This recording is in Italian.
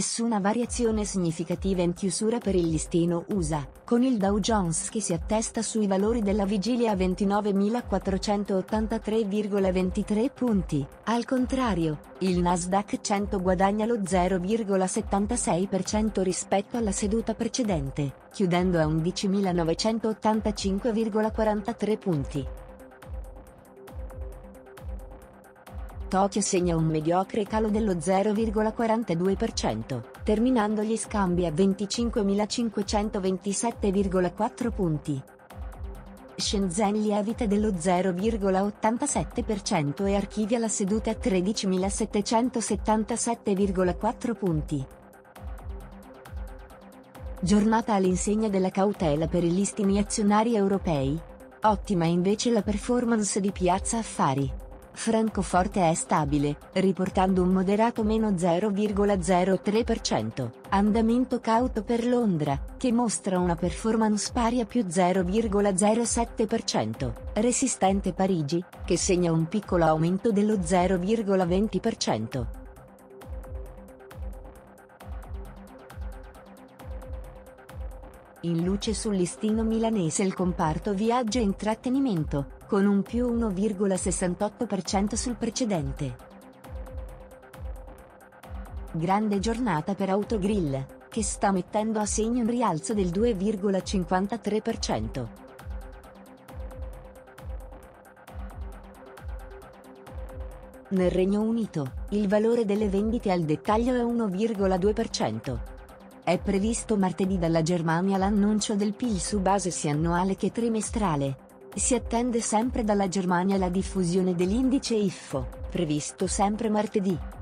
nessuna variazione significativa in chiusura per il listino USA, con il Dow Jones che si attesta sui valori della vigilia a 29.483,23 punti. Al contrario, il Nasdaq 100 guadagna lo 0,76% rispetto alla seduta precedente, chiudendo a 11.985,43 punti. Tokyo segna un mediocre calo dello 0,42%, terminando gli scambi a 25.527,4 punti. Shenzhen lievita dello 0,87% e archivia la seduta a 13.777,4 punti. Giornata all'insegna della cautela per i listini azionari europei. Ottima invece la performance di Piazza Affari. Francoforte è stabile, riportando un moderato meno 0,03%, andamento cauto per Londra, che mostra una performance pari a più 0,07%, resistente Parigi, che segna un piccolo aumento dello 0,20%. In luce sul listino milanese il comparto viaggio e intrattenimento, con un più 1,68% sul precedente. Grande giornata per Autogrill, che sta mettendo a segno un rialzo del 2,53%. Nel Regno Unito, il valore delle vendite al dettaglio è 1,2%. È previsto martedì dalla Germania l'annuncio del PIL su base sia annuale che trimestrale. Si attende sempre dalla Germania la diffusione dell'indice IFO, previsto sempre martedì.